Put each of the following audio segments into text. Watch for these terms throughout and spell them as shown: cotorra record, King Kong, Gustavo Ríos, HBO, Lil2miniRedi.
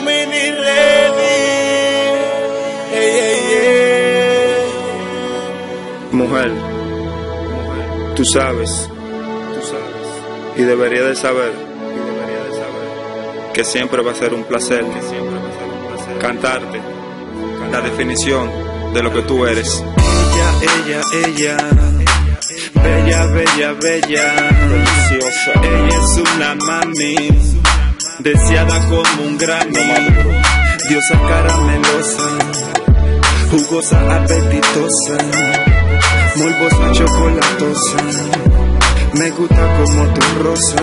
mini ready. Hey, hey, hey. Mujer, tú sabes, y debería de saber, que siempre va a ser un placer, cantarte la definición de lo que tú eres. Ella. Bella, deliciosa. Ella es una mami, deseada como un Grammy. Diosa caramelosa, jugosa, apetitosa, morbosa, chocolatosa. Me gusta como tu rosa,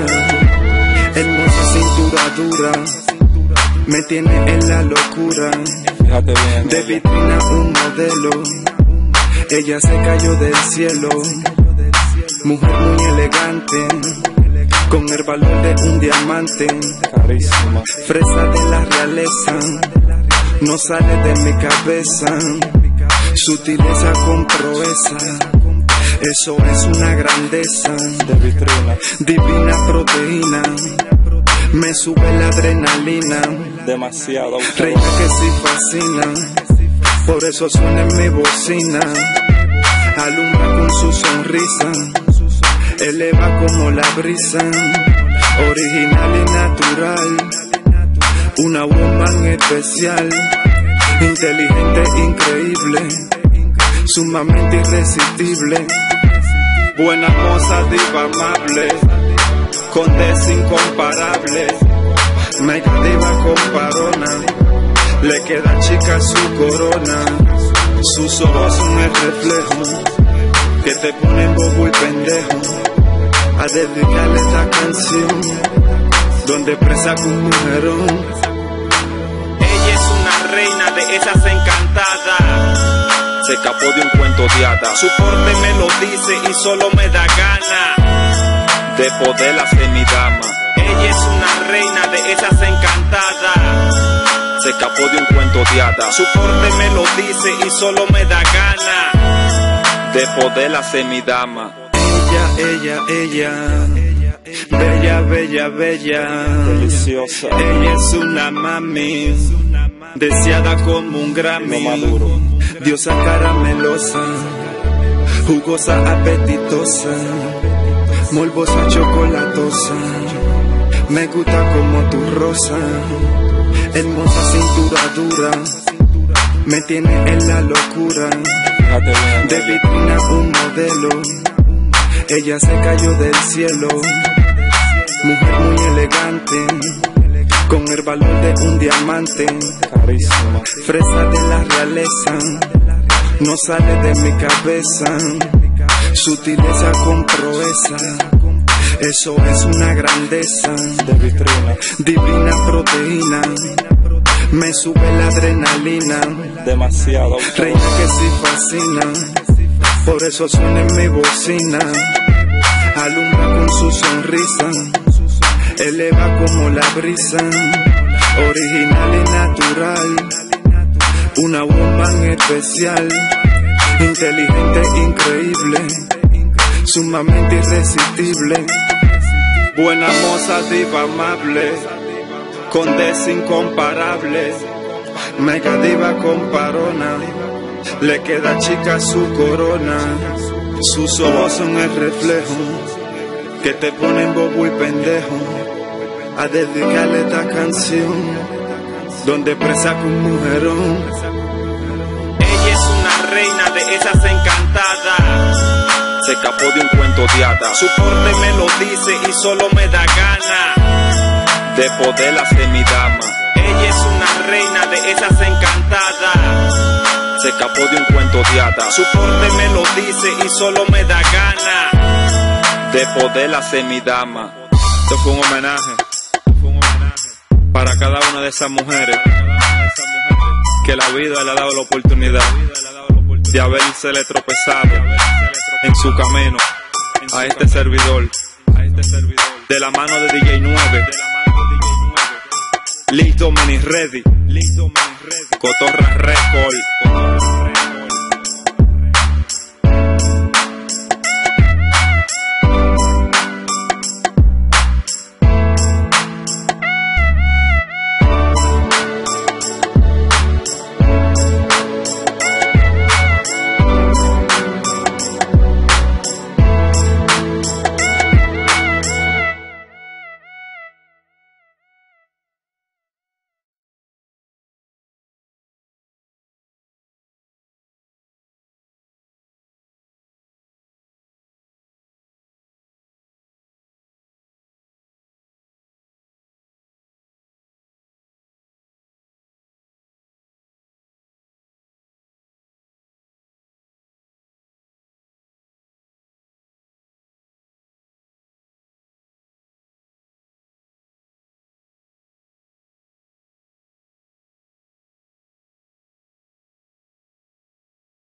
hermosa cintura dura, me tiene en la locura. De vitrina un modelo, ella se cayó del cielo. Mujer muy elegante, con el valor de un diamante. Carísima. Fresa de la realeza, no sale de mi cabeza. Sutileza con proeza, eso es una grandeza. De vitrina. Divina proteína, me sube la adrenalina. Demasiado. Reina que sí fascina, por eso suena en mi bocina. Alumbra con su sonrisa, eleva como la brisa, original y natural, una woman especial, inteligente, increíble, sumamente irresistible, buena moza, diva amable, condesa incomparable, mega diva comparona, le queda chica su corona, sus ojos son el reflejo que te pone bobo y pendejo. A dedicarle esta canción donde expresa con mujerón. Ella es una reina de esas encantadas, se escapó de un cuento de hadas. Su porte me lo dice y solo me da gana de poder hacer mi dama. Ella es una reina de esas encantadas, se escapó de un cuento de hadas. Su porte me lo dice y solo me da gana de poder hacer mi dama. Ella, bella, deliciosa. Ella es una mami, deseada como un Grammy. Diosa caramelosa, jugosa, apetitosa, morbosa, chocolatosa. Me gusta como tu rosa, hermosa cintura dura, me tiene en la locura. De vitrina un modelo, ella se cayó del cielo. Mujer muy elegante, con el valor de un diamante. Fresa de la realeza, no sale de mi cabeza. Sutileza con proeza, eso es una grandeza. De vitrina. Divina proteína, me sube la adrenalina. Demasiado. Reina que sí fascina, por eso suena en mi bocina. Alumbra con su sonrisa, eleva como la brisa, original y natural, una woman especial, inteligente, increíble, sumamente irresistible, buena moza, diva amable, condesa incomparable, mega diva comparona, le queda chica su corona, sus ojos son el reflejo que te ponen bobo y pendejo. A dedicarle esta canción donde expresa con mujerón. Ella es una reina de esas encantadas, se escapó de un cuento de hadas. Su porte me lo dice y solo me da gana de poder hacer mi dama. Ella es una reina de esas encantadas, se escapó de un cuento de hadas. Su porte me lo dice y solo me da gana de poder hacer mi dama. Esto fue un homenaje para cada una de esas mujeres que la vida le ha dado la oportunidad de habérsele tropezado en su camino a este servidor, de la mano de DJ 9. Listo, mini ready. Cotorra record.